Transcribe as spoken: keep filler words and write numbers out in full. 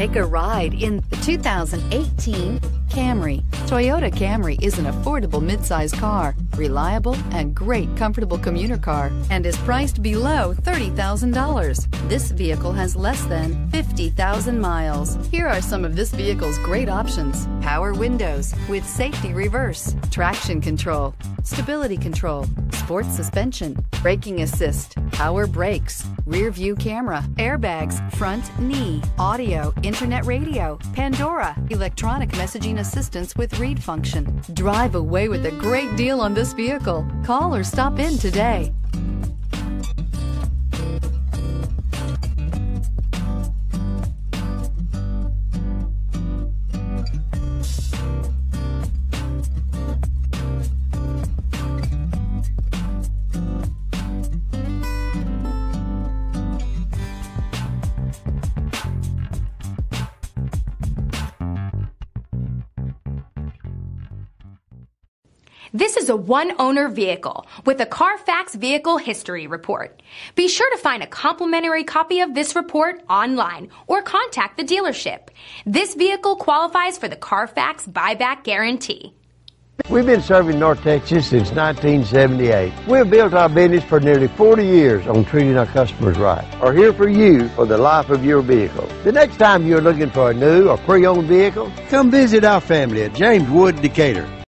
Take a ride in the two thousand eighteen Camry. Toyota Camry is an affordable midsize car, reliable and great comfortable commuter car, and is priced below thirty thousand dollars. This vehicle has less than fifty thousand miles. Here are some of this vehicle's great options: power windows with safety reverse, traction control, stability control, sports suspension, braking assist, power brakes, rear view camera, airbags, front knee, audio, internet radio, Pandora, electronic messaging assistance with read function. Drive away with a great deal on this vehicle. Call or stop in today. This is a one-owner vehicle with a Carfax Vehicle History Report. Be sure to find a complimentary copy of this report online or contact the dealership. This vehicle qualifies for the Carfax Buyback Guarantee. We've been serving North Texas since nineteen seventy-eight. We've built our business for nearly forty years on treating our customers right. We're here for you for the life of your vehicle. The next time you're looking for a new or pre-owned vehicle, come visit our family at James Wood Decatur.